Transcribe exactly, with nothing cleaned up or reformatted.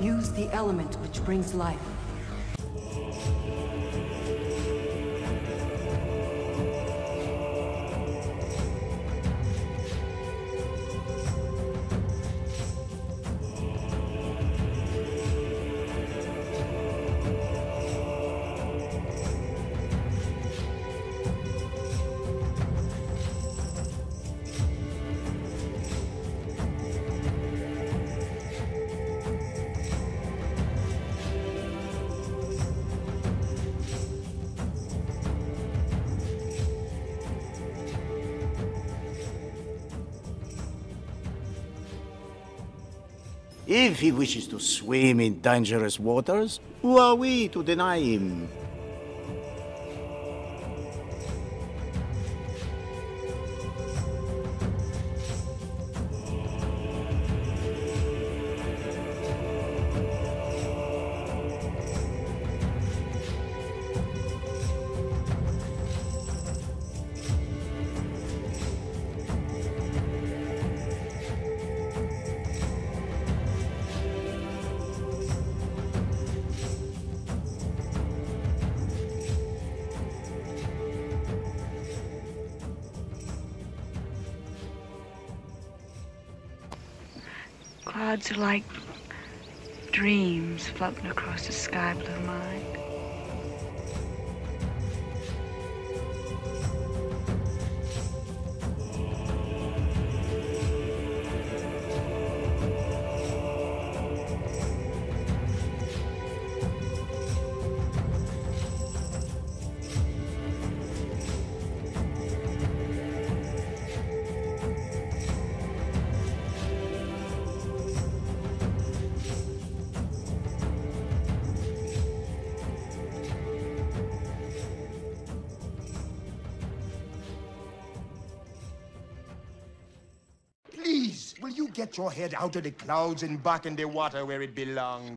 Use the element which brings life. If he wishes to swim in dangerous waters, who are we to deny him? Clouds are like dreams floating across the sky blue mind. Will you get your head out of the clouds and back in the water where it belongs?